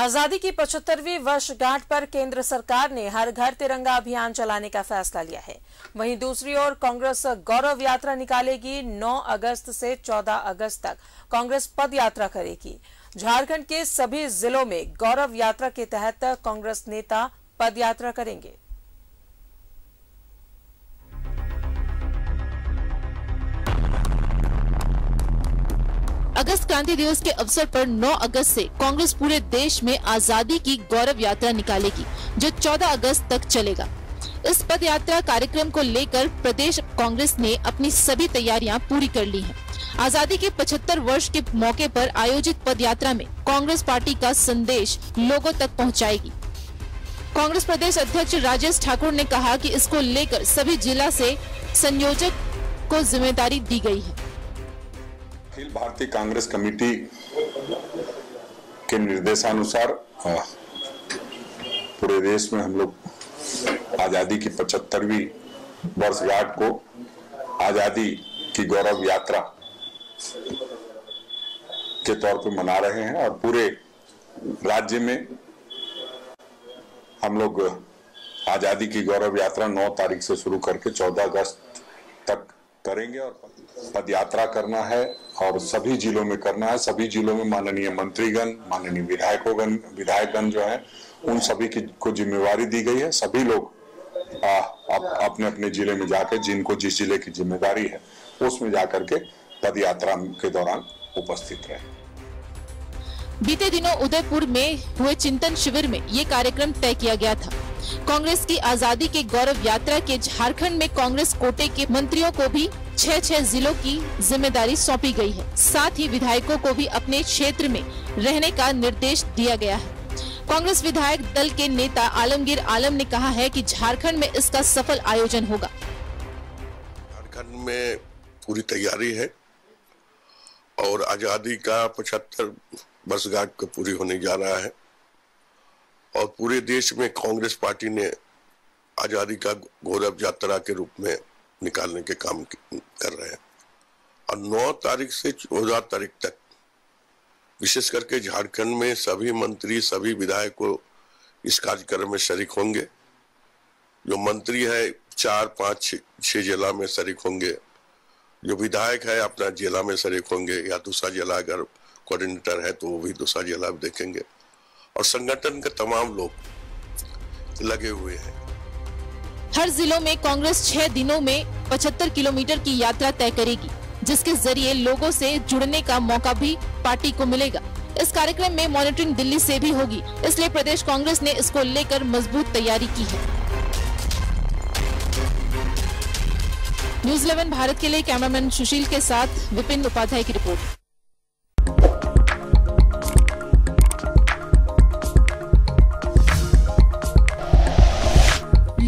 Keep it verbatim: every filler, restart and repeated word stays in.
आजादी की पचहत्तरवीं वर्षगांठ पर केंद्र सरकार ने हर घर तिरंगा अभियान चलाने का फैसला लिया है। वहीं दूसरी ओर कांग्रेस गौरव यात्रा निकालेगी। नौ अगस्त से चौदह अगस्त तक कांग्रेस पद यात्रा करेगी। झारखंड के सभी जिलों में गौरव यात्रा के तहत कांग्रेस नेता पद यात्रा करेंगे। अगस्त क्रांति दिवस के अवसर पर नौ अगस्त से कांग्रेस पूरे देश में आजादी की गौरव यात्रा निकालेगी, जो चौदह अगस्त तक चलेगा। इस पद यात्रा कार्यक्रम को लेकर प्रदेश कांग्रेस ने अपनी सभी तैयारियां पूरी कर ली हैं। आजादी के पचहत्तर वर्ष के मौके पर आयोजित पद यात्रा में कांग्रेस पार्टी का संदेश लोगों तक पहुंचाएगी। कांग्रेस प्रदेश अध्यक्ष राजेश ठाकुर ने कहा कि इसको लेकर सभी जिला से संयोजक को जिम्मेदारी दी गई है। अखिल भारतीय कांग्रेस कमेटी के निर्देशानुसार पूरे देश में हम लोग आजादी की पचहत्तरवीं वर्षगांठ को आजादी की गौरव यात्रा के तौर पर मना रहे हैं और पूरे राज्य में हम लोग आजादी की गौरव यात्रा नौ तारीख से शुरू करके चौदह अगस्त तक करेंगे और पदयात्रा करना है और सभी जिलों में करना है। सभी जिलों में माननीय मंत्रीगण, माननीय विधायकोगण विधायकगण जो हैं, उन सभी की को जिम्मेवारी दी गई है। सभी लोग आ, अप, अपने अपने जिले में जाकर जिनको जिस जिले की जिम्मेदारी है उसमें जाकर के पदयात्रा के दौरान उपस्थित रहे। बीते दिनों उदयपुर में हुए चिंतन शिविर में ये कार्यक्रम तय किया गया था। कांग्रेस की आजादी के गौरव यात्रा के झारखंड में कांग्रेस कोटे के मंत्रियों को भी छह छह जिलों की जिम्मेदारी सौंपी गई है। साथ ही विधायकों को भी अपने क्षेत्र में रहने का निर्देश दिया गया है। कांग्रेस विधायक दल के नेता आलमगीर आलम ने कहा है कि झारखंड में इसका सफल आयोजन होगा। झारखंड में पूरी तैयारी है और आजादी का पचहत्तर वर्षगांठ को पूरी होने जा रहा है और पूरे देश में कांग्रेस पार्टी ने आजादी का गौरव यात्रा के रूप में निकालने के काम कर रहे हैं और नौ तारीख से चौदह तारीख तक विशेष करके झारखंड में सभी मंत्री, सभी विधायकों इस कार्यक्रम में शरीक होंगे। जो मंत्री है चार पाँच छः जिला में शरीक होंगे, जो विधायक है अपना जिला में शरीक होंगे या दूसरा जिला अगर कोऑर्डिनेटर है तो वो भी दूसरा जिला देखेंगे और संगठन के तमाम लोग लगे हुए हैं। हर जिलों में कांग्रेस छह दिनों में पचहत्तर किलोमीटर की यात्रा तय करेगी, जिसके जरिए लोगों से जुड़ने का मौका भी पार्टी को मिलेगा। इस कार्यक्रम में मॉनिटरिंग दिल्ली से भी होगी, इसलिए प्रदेश कांग्रेस ने इसको लेकर मजबूत तैयारी की है। न्यूज़ इलेवन भारत के लिए कैमरामैन सुशील के साथ विपिन उपाध्याय की रिपोर्ट।